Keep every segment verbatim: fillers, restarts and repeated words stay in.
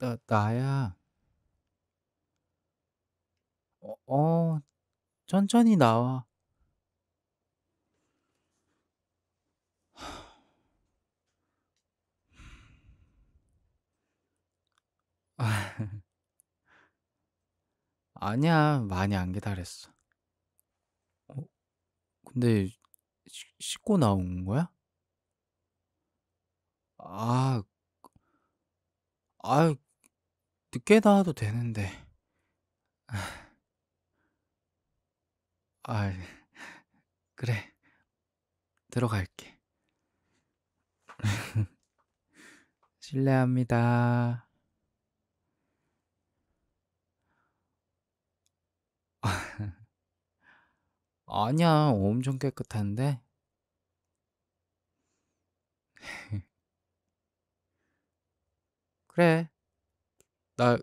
나, 나야. 어, 어, 천천히 나와. 아, 아니야, 많이 안 기다렸어. 어, 근데 씻- 씻고 나온 거야? 아, 아, 늦게 나와도 되는데. 아, 그래, 들어갈게. 실례합니다. 아니야, 엄청 깨끗한데? 그래, 나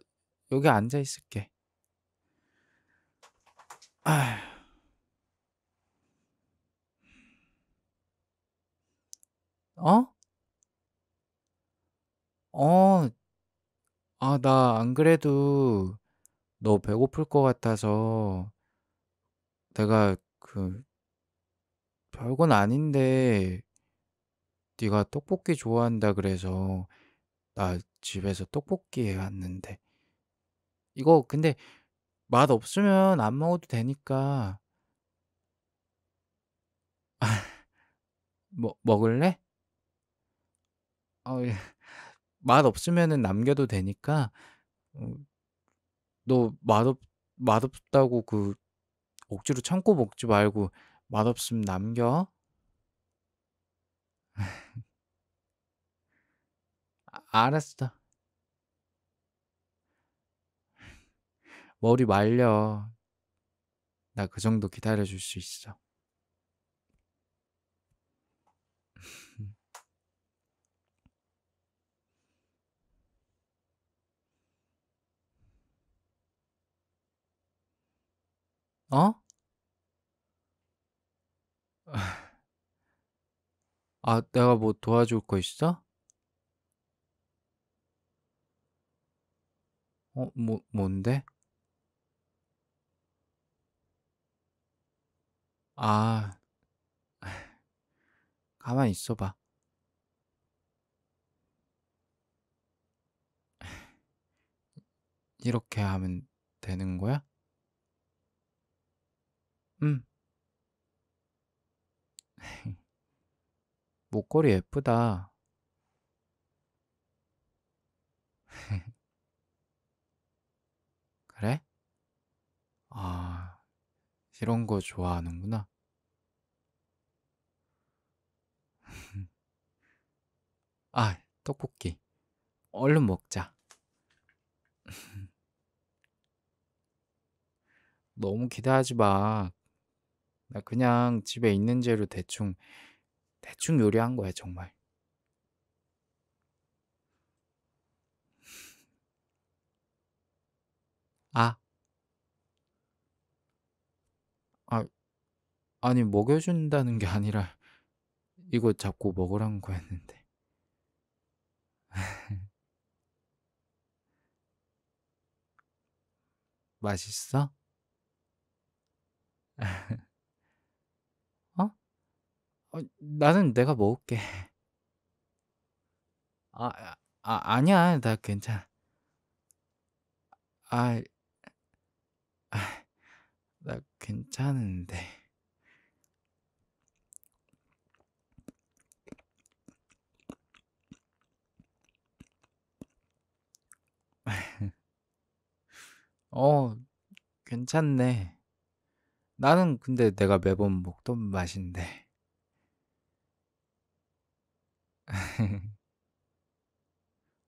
여기 앉아 있을게. 아휴, 어? 어, 아, 나 안 그래도 너 배고플 것 같아서 내가 그 별건 아닌데 네가 떡볶이 좋아한다 그래서 나 집에서 떡볶이 해왔는데 이거 근데 맛 없으면 안 먹어도 되니까 뭐, 먹을래? 어, 예. 맛 없으면은 남겨도 되니까 어, 너 맛없, 맛없다고 그 억지로 참고 먹지 말고 맛없으면 남겨. 아, 알았어. 머리 말려. 나 그 정도 기다려줄 수 있어. 어? 아, 내가 뭐 도와줄 거 있어? 어, 뭐, 뭔데? 아, 가만 있어봐. 이렇게 하면 되는 거야? 응, 목걸이 예쁘다. 그래? 아, 이런 거 좋아하는구나. 아, 떡볶이. 얼른 먹자. 너무 기대하지 마. 나 그냥 집에 있는 재료 대충, 대충 요리한 거야, 정말. 아, 아, 아니, 먹여준다는 게 아니라, 이거 잡고 먹으란 거였는데. 맛있어? 어? 어, 나는 내가 먹을게. 아, 아, 아, 아니야. 나 괜찮아. 아, 아, 나 괜찮은데. 어, 괜찮네. 나는 근데 내가 매번 먹던 맛인데.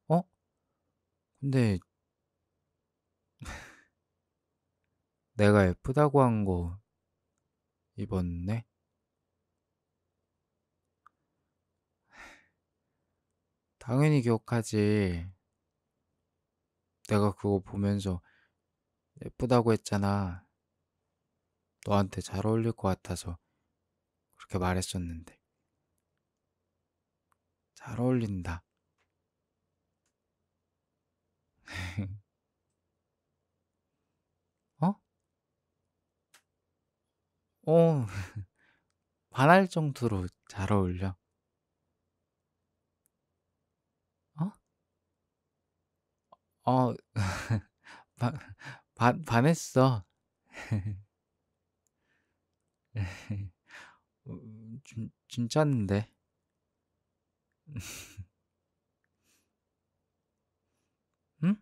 어? 근데 내가 예쁘다고 한 거 입었네? 당연히 기억하지. 내가 그거 보면서 예쁘다고 했잖아. 너한테 잘 어울릴 것 같아서 그렇게 말했었는데. 잘 어울린다. 어? 어, 반할 정도로 잘 어울려. 어? 어, 반, 반, 반했어. 음, 진, 진짜인데. 응?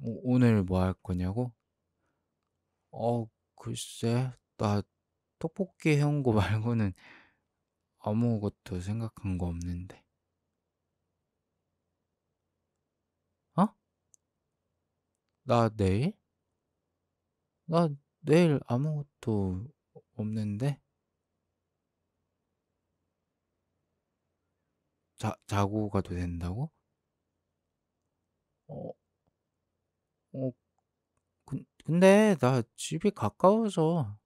오, 오늘 뭐 할 거냐고? 어, 글쎄, 나 떡볶이 해온 거 말고는 아무것도 생각한 거 없는데. 어? 나 내일? 나 내일 아무것도 없는데? 자, 자고 가도 된다고? 어, 어, 근- 근데 나 집이 가까워서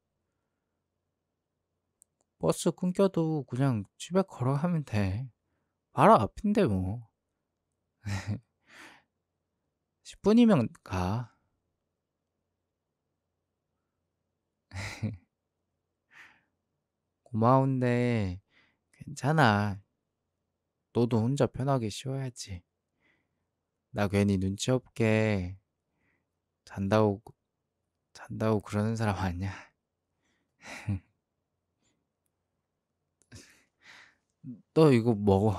버스 끊겨도 그냥 집에 걸어가면 돼. 바로 앞인데 뭐. 십 분이면 가. 고마운데 괜찮아. 너도 혼자 편하게 쉬어야지. 나 괜히 눈치 없게 잔다고 잔다고 그러는 사람 아니야. 너 이거 먹어.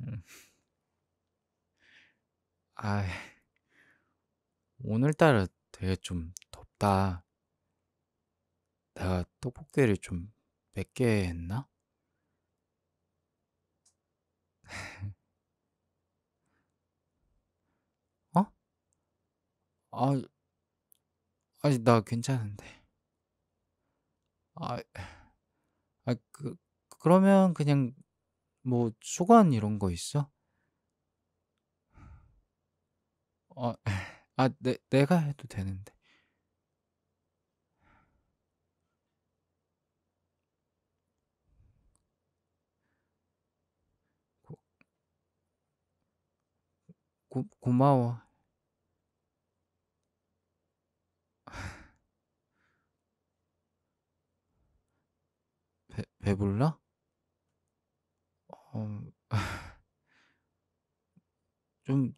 음, 아, 오늘따라 되게 좀 덥다. 내가 떡볶이를 좀 맵게 했나? 어? 아, 아니 나 괜찮은데. 아, 아, 그 그러면 그냥 뭐 수건 이런 거 있어? 어, 아, 내 내가 해도 되는데. 고, 고, 고마워. 배, 배불러? 어, 좀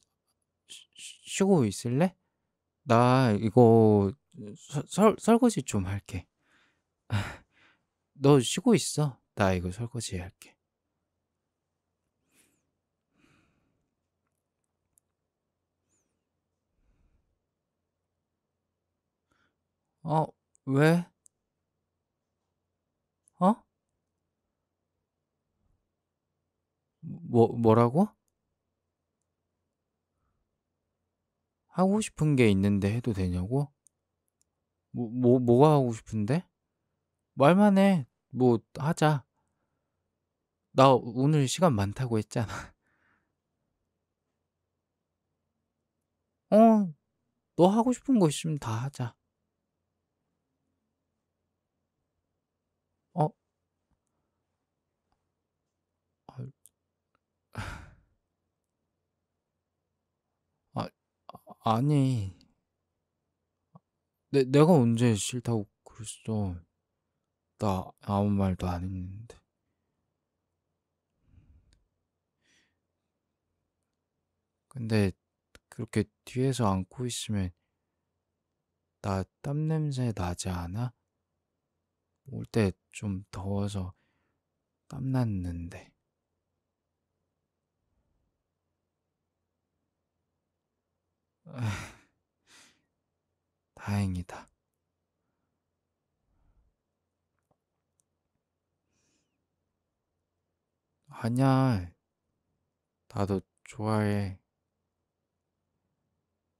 쉬, 쉬고 있을래? 나 이거 서, 설, 설거지 좀 할게. 너 쉬고 있어. 나 이거 설거지 할게. 어, 왜? 어? 뭐, 뭐라고? 하고 싶은 게 있는데 해도 되냐고? 뭐, 뭐, 뭐가 하고 싶은데? 말만 해. 뭐, 하자. 나 오늘 시간 많다고 했잖아. 어, 너 하고 싶은 거 있으면 다 하자. 어, 아, 아, 아니. 내, 내가 언제 싫다고 그랬어. 나 아무 말도 안 했는데. 근데 그렇게 뒤에서 안고 있으면 나 땀냄새 나지 않아? 올 때 좀 더워서 땀났는데. 다행이다. 아니야, 나도 좋아해.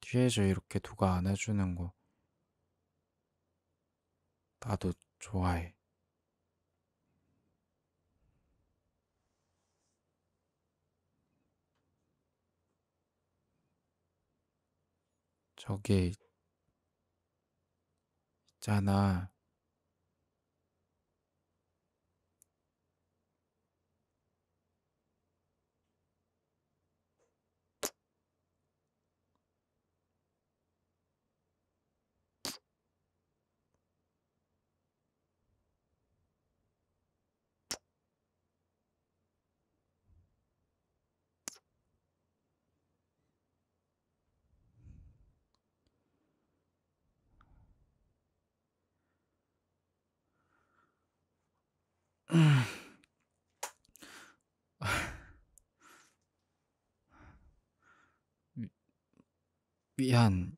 뒤에서 이렇게 누가 안아주는 거 나도 좋아해. 저기 있잖아. 미, 미안.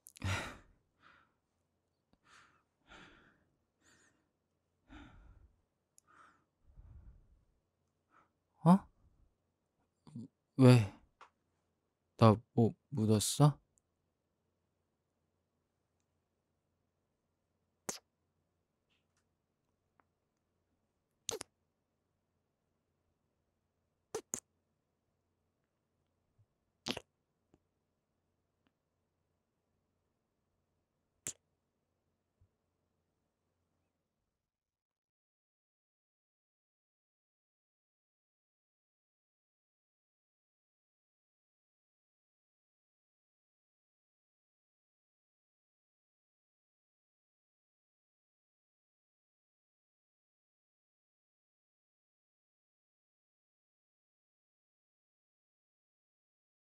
어? 왜? 나 뭐 묻었어?